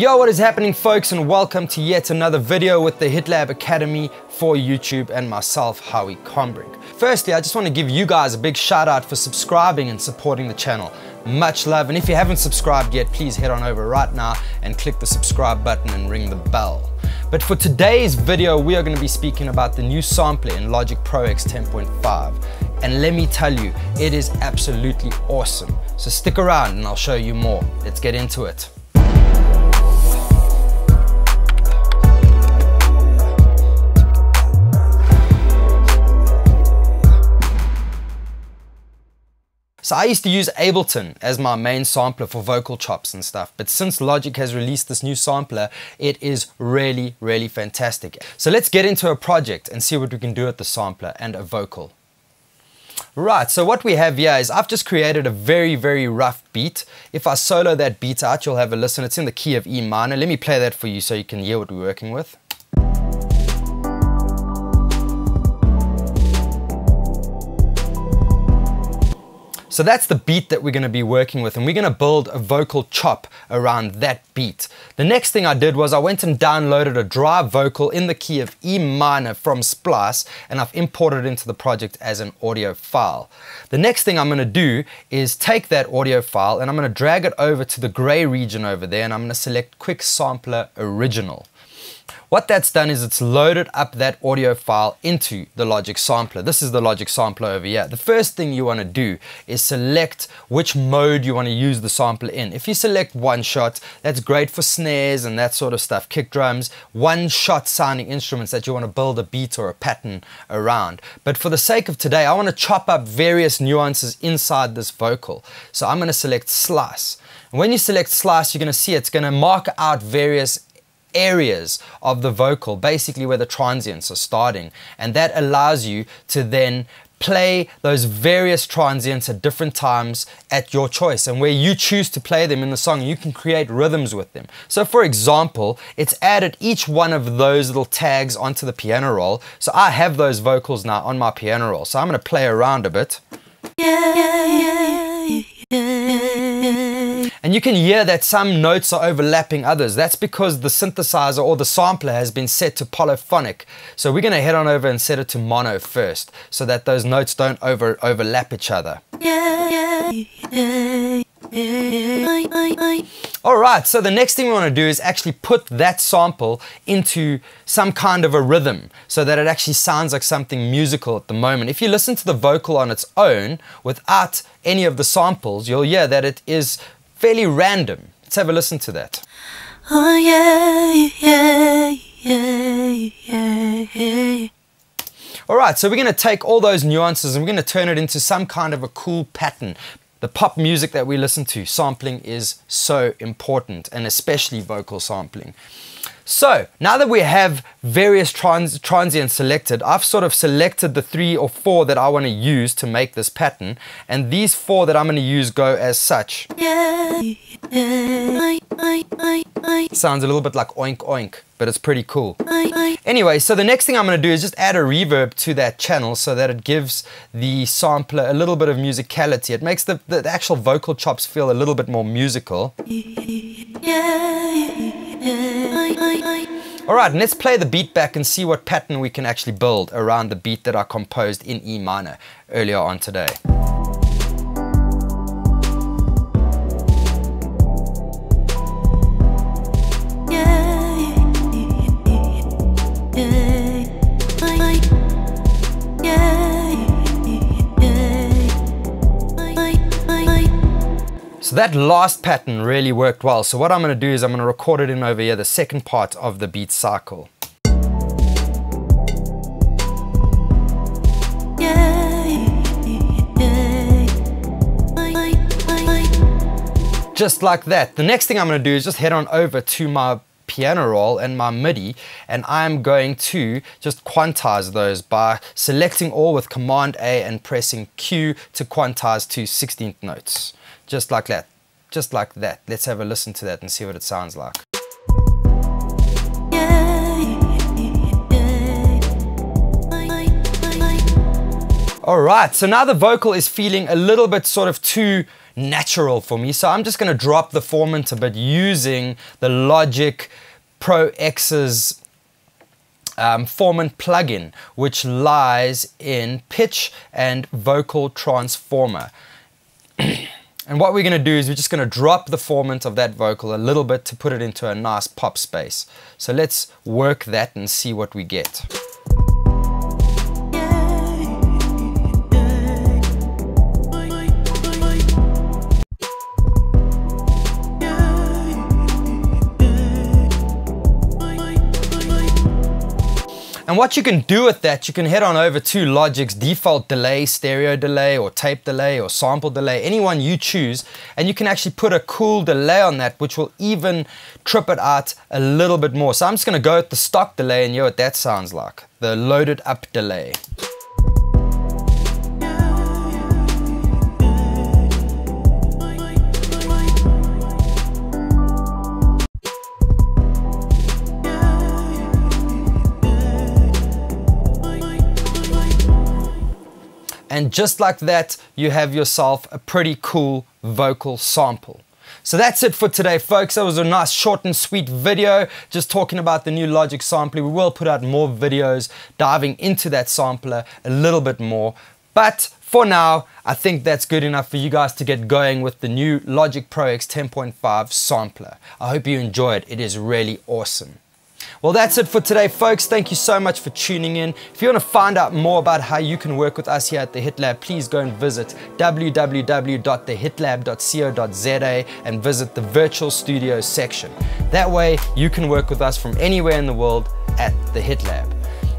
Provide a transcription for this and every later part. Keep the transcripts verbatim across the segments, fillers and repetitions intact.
Yo, what is happening, folks, and welcome to yet another video with the HitLab Academy for YouTube and myself, Howie Combrink. Firstly, I just want to give you guys a big shout out for subscribing and supporting the channel. Much love, and if you haven't subscribed yet, please head on over right now and click the subscribe button and ring the bell. But for today's video, we are going to be speaking about the new sampler in Logic Pro X ten point five. And let me tell you, it is absolutely awesome. So stick around and I'll show you more. Let's get into it. So I used to use Ableton as my main sampler for vocal chops and stuff, but since Logic has released this new sampler, it is really, really fantastic. So let's get into a project and see what we can do with the sampler and a vocal. Right, so what we have here is I've just created a very, very rough beat. If I solo that beat out, you'll have a listen. It's in the key of E minor. Let me play that for you so you can hear what we're working with. So that's the beat that we're going to be working with, and we're going to build a vocal chop around that beat. The next thing I did was I went and downloaded a dry vocal in the key of E minor from Splice, and I've imported it into the project as an audio file. The next thing I'm going to do is take that audio file and I'm going to drag it over to the gray region over there, and I'm going to select Quick Sampler Original. What that's done is it's loaded up that audio file into the Logic Sampler. This is the Logic Sampler over here. The first thing you want to do is select which mode you want to use the sampler in. If you select one shot, that's great for snares and that sort of stuff, kick drums, one shot sounding instruments that you want to build a beat or a pattern around. But for the sake of today, I want to chop up various nuances inside this vocal. So I'm going to select Slice. And when you select Slice, you're going to see it's going to mark out various areas of the vocal, basically where the transients are starting, and that allows you to then play those various transients at different times at your choice, and where you choose to play them in the song, you can create rhythms with them. So for example, it's added each one of those little tags onto the piano roll, so I have those vocals now on my piano roll, so I'm going to play around a bit. Yeah, yeah, yeah, yeah. And you can hear that some notes are overlapping others. That's because the synthesizer or the sampler has been set to polyphonic. So we're going to head on over and set it to mono first, so that those notes don't over overlap each other. Yeah, yeah, yeah. Alright, so the next thing we want to do is actually put that sample into some kind of a rhythm so that it actually sounds like something musical at the moment. If you listen to the vocal on its own without any of the samples, you'll hear that it is fairly random. Let's have a listen to that. Oh, yeah, yeah, yeah, yeah, yeah. Alright, so we're going to take all those nuances and we're going to turn it into some kind of a cool pattern. The pop music that we listen to, sampling is so important, and especially vocal sampling. So now that we have various trans transients selected, I've sort of selected the three or four that I want to use to make this pattern, and these four that I'm going to use go as such. Yeah, yeah, I, I, I, I. Sounds a little bit like oink oink, but it's pretty cool. Anyway, so the next thing I'm going to do is just add a reverb to that channel so that it gives the sampler a little bit of musicality. It makes the, the actual vocal chops feel a little bit more musical. Alright, let's play the beat back and see what pattern we can actually build around the beat that I composed in E minor earlier on today. So that last pattern really worked well. So what I'm going to do is I'm going to record it in over here, the second part of the beat cycle. Just like that. The next thing I'm going to do is just head on over to my piano roll and my MIDI, and I'm going to just quantize those by selecting all with Command A and pressing Q to quantize to sixteenth notes. Just like that, just like that. Let's have a listen to that and see what it sounds like. All right, so now the vocal is feeling a little bit sort of too natural for me. So I'm just going to drop the formant a bit using the Logic Pro X's um, formant plugin, which lies in pitch and vocal transformer. And what we're going to do is we're just going to drop the formant of that vocal a little bit to put it into a nice pop space. So let's work that and see what we get. And what you can do with that, you can head on over to Logic's default delay, stereo delay, or tape delay, or sample delay, anyone you choose, and you can actually put a cool delay on that, which will even trip it out a little bit more. So I'm just gonna go at the stock delay and hear what that sounds like, the loaded up delay. And just like that, you have yourself a pretty cool vocal sample. So that's it for today, folks. That was a nice short and sweet video just talking about the new Logic Sampler. We will put out more videos diving into that sampler a little bit more. But for now, I think that's good enough for you guys to get going with the new Logic Pro X ten point five sampler. I hope you enjoy it. It is really awesome. Well, that's it for today, folks. Thank you so much for tuning in. If you want to find out more about how you can work with us here at The Hit Lab, please go and visit w w w dot the hit lab dot co dot z a and visit the virtual studio section. That way, you can work with us from anywhere in the world at The Hit Lab.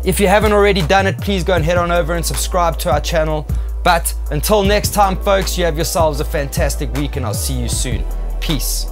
If you haven't already done it, please go and head on over and subscribe to our channel. But until next time, folks, you have yourselves a fantastic week and I'll see you soon. Peace.